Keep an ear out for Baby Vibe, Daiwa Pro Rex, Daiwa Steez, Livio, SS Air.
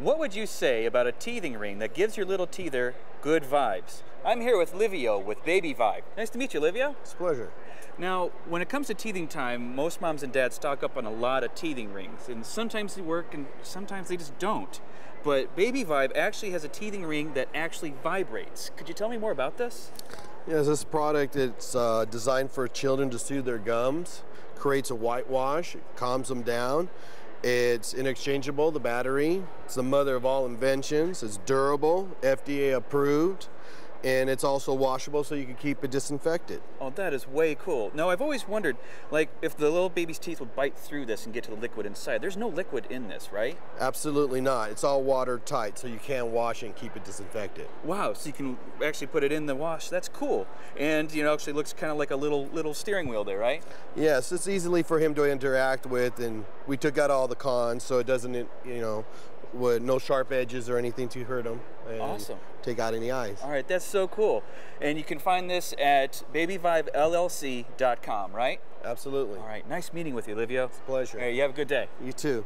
What would you say about a teething ring that gives your little teether good vibes? I'm here with Livio with Baby Vibe. Nice to meet you, Livio. It's a pleasure. Now, when it comes to teething time, most moms and dads stock up on a lot of teething rings, and sometimes they work and sometimes they just don't. But Baby Vibe actually has a teething ring that actually vibrates. Could you tell me more about this? Yes, this product, it's designed for children to soothe their gums, creates a whitewash, calms them down. It's interchangeable, the battery. It's the mother of all inventions. It's durable, FDA approved, and it's also washable so you can keep it disinfected. Oh, that is way cool. Now, I've always wondered, like, if the little baby's teeth would bite through this and get to the liquid inside. There's no liquid in this, right? Absolutely not. It's all watertight, so you can wash and keep it disinfected. Wow, so you can actually put it in the wash. That's cool. And, you know, actually looks kind of like a little steering wheel there, right? Yes, it's easily for him to interact with, and we took out all the cons, so it doesn't, you know, with no sharp edges or anything to hurt them. And awesome. Take out any eyes. All right, that's so cool. And you can find this at babyvibellc.com, right? Absolutely. All right, nice meeting with you, Livio. It's a pleasure. All right, you have a good day. You too.